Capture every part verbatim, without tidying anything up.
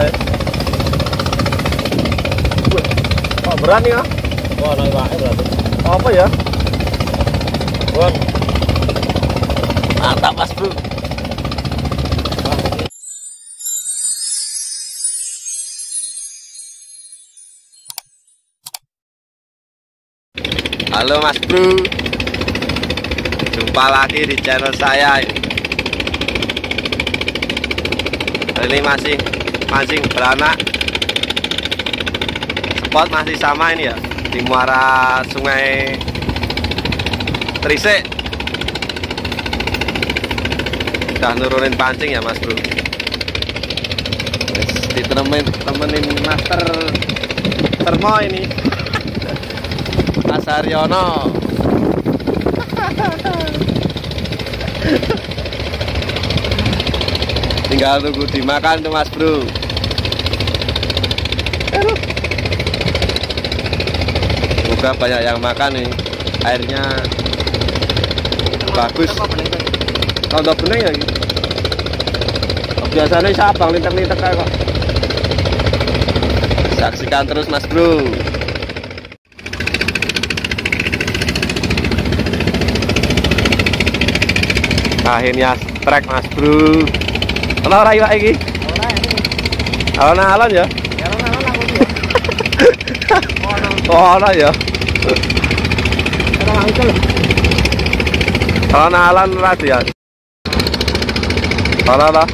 Lek. Wah, berani ya? Wah, naik wae berarti. Apa ya? Wah. Mantap, Mas Bro. Halo Mas Bro, jumpa lagi di channel saya. Ini masih mancing belanak, spot masih sama ini ya, di muara Sungai Trisek. Udah nurunin pancing ya Mas Bro, ditemenin temenin master termo ini Mas Haryono. Tinggal tunggu dimakan tuh Mas Bro. Semoga banyak yang makan nih. Airnya bagus. Tonton bening lagi. Biasanya sabang lintek-lintek kayak kok. Saksikan terus Mas Bro. Akhirnya trek Mas Bro. Ono ora iwak iki? Ora iki. Alon-alon ya? Ya alon-alon aku iki. Ono. Ono ya. Ora mangkel. Alon-alon ora ya. Ora lah.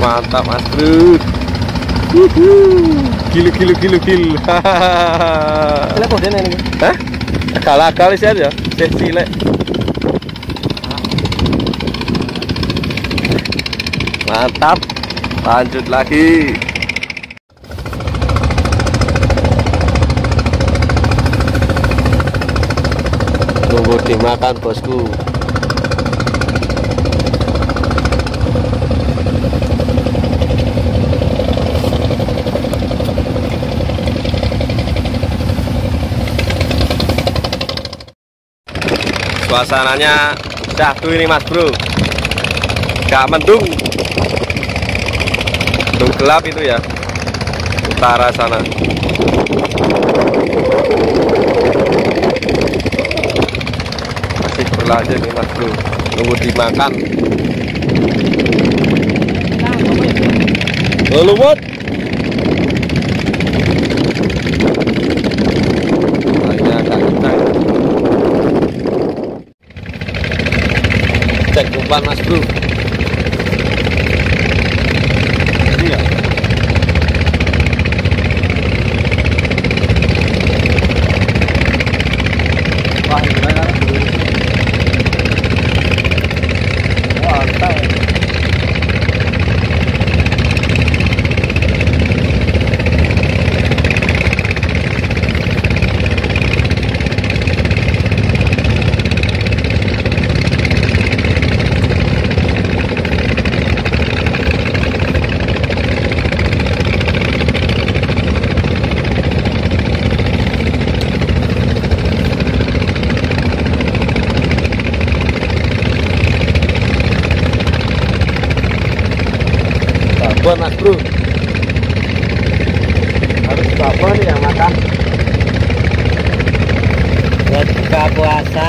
Mantap Mas Bro. Gila gila gila gila. Hahaha. Lek kodene niku. Hah? Agak-agak wis ya. Sik cilik. Mantap. Lanjut lagi. Tunggu dimakan bosku. Suasananya dahsyat ini Mas Bro, gak mendung, mendung gelap itu ya, utara sana. Masih berlanjut nih Mas Bro, tunggu dimakan. Lumut. Cek umpan Mas Bro. Ini ya. Wah, ini banyak. Wah, mantap. Mas Bro, harus bapak nih yang makan buat buka puasa.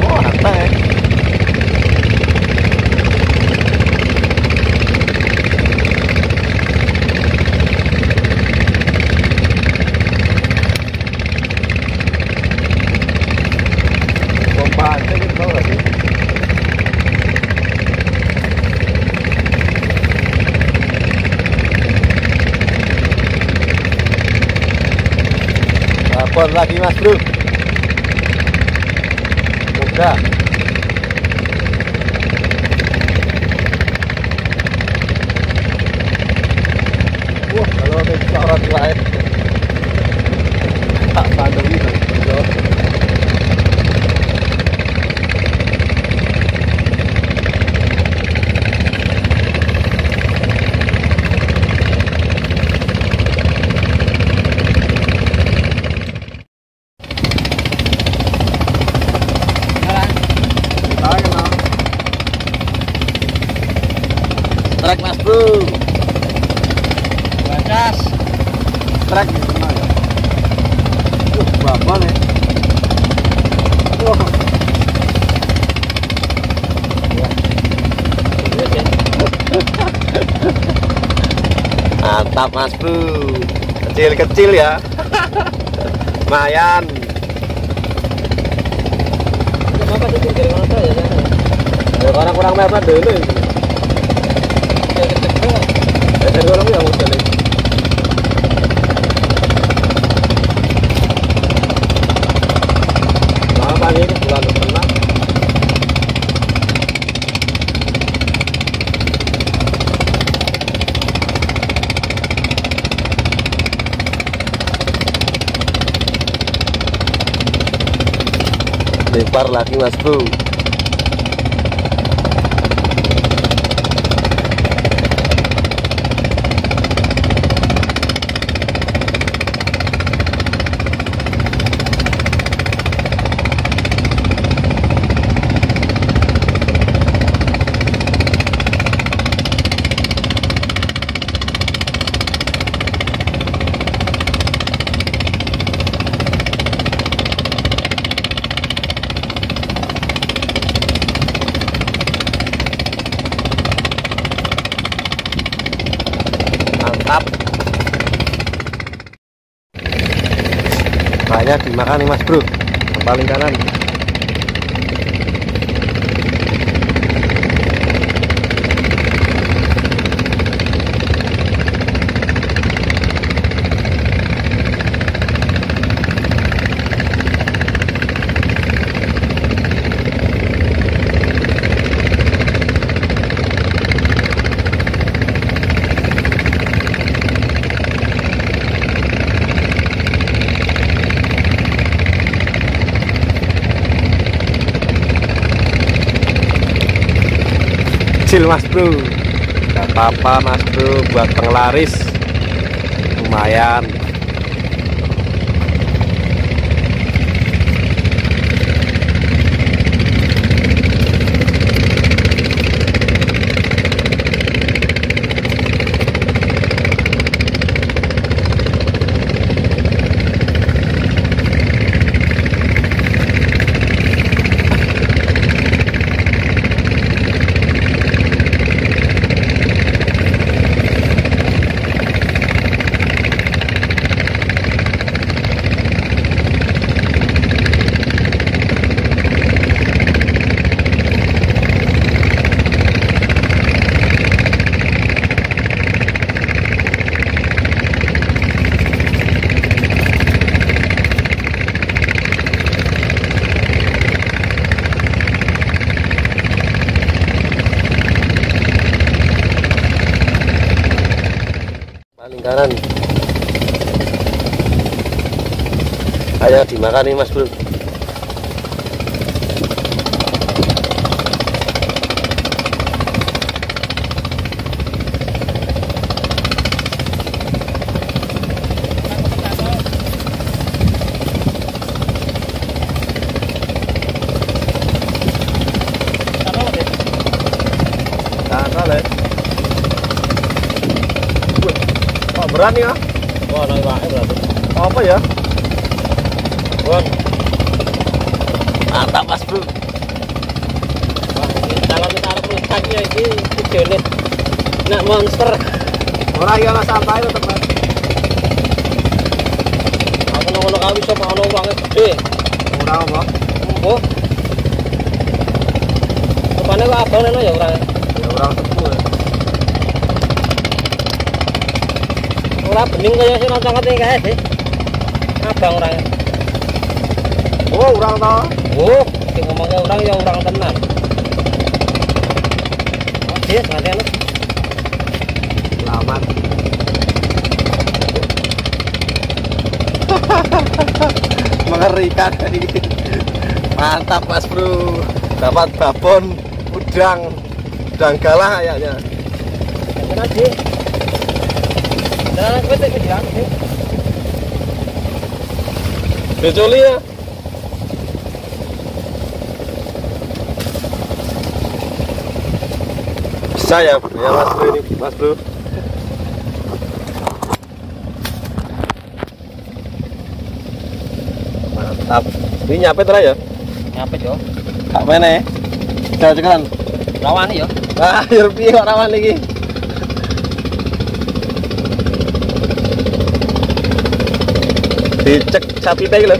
Oh, apa ya? Lapor lagi Mas Bro. Udah. Wah, kalau ada orang lain tak pandang ini. trek. Aduh, babal ya. Wah. Mantap Mas Bro. Kecil-kecil ya. Lumayan. Kenapa di pinggir kota ya? Ya karena kurang mepet dulu. Saya dorong ya motor ini. Lama nih bulan pernah. Lempar lagi Mas Bro. Banyak dimakan nih Mas Bro, yang paling kanan. Kecil Mas Bro, gak apa-apa Mas Bro, buat penglaris lumayan. Lingkaran ayo dimakan nih Mas Bro. Berani ya? Wah, naik naik berarti. Apa ya? Wah, mantap Mas Bro. Wah, ini dalam taruh ikannya ini gede nak monster. Orang yang nggak santai loh teman. Aku nongol kawis sama orang banget gede. Orang apa? Embo. Depannya apa abang neno ya orang? Ya orang tepu ya. Ora bening kaya sing nang cangkete kae, Dik. Abang ora. Oh, urang ta. Oh, sing ngomongke urang ya urang tenan. Oh, Dik, ngene lho. Selamat. Mengerikan ini. Mantap, Mas Bro. Dapat babon udang. Udang galah kayaknya. Benar, Dik. Nah, gue tak kejang sih. Dicoli ya. Bisa ya, ya Mas Bro ini, Mas Bro. Mantap. Ini nyampe terus ya? Nyampe yo. Kak mana ya? Cekan-cekan. Rawan yo. Ah, yo piye kok rawan iki? Dicek sapi teh lho.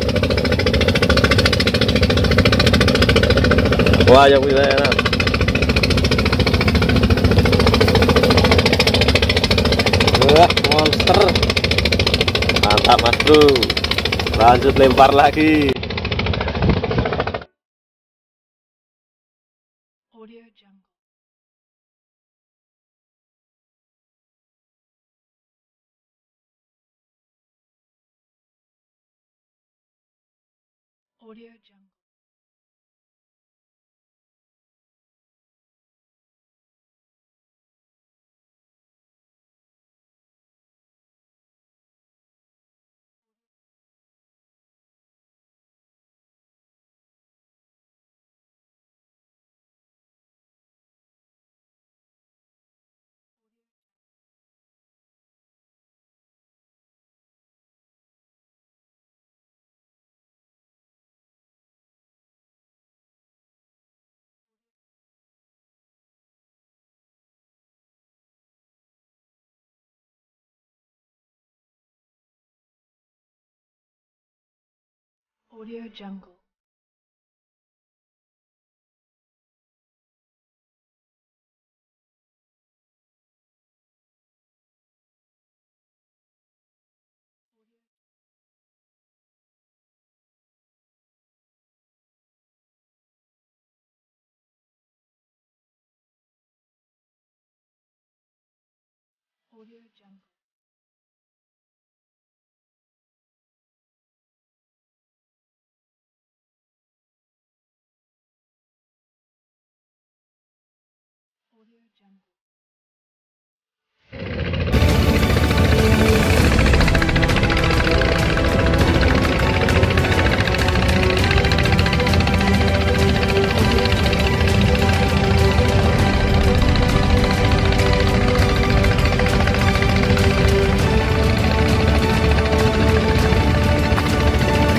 Wah, yang ini enak. Wah, monster. Mantap Mas Bro. Lanjut lempar lagi. Audio Jungle. Audio Jungle. Audio Jungle. Audio Jungle.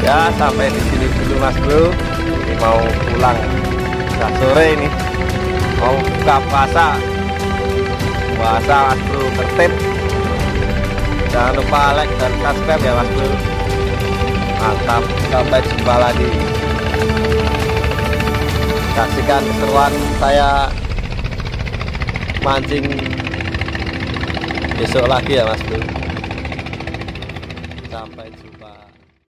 Ya, sampai di sini dulu Mas Bro. Ini mau pulang, udah sore ini. Mau buka puasa. Puasa Mas Bro tertib. Jangan lupa like dan subscribe ya Mas Bro. Mantap, sampai jumpa lagi. Saksikan keseruan saya mancing besok lagi ya Mas Bro. Sampai jumpa.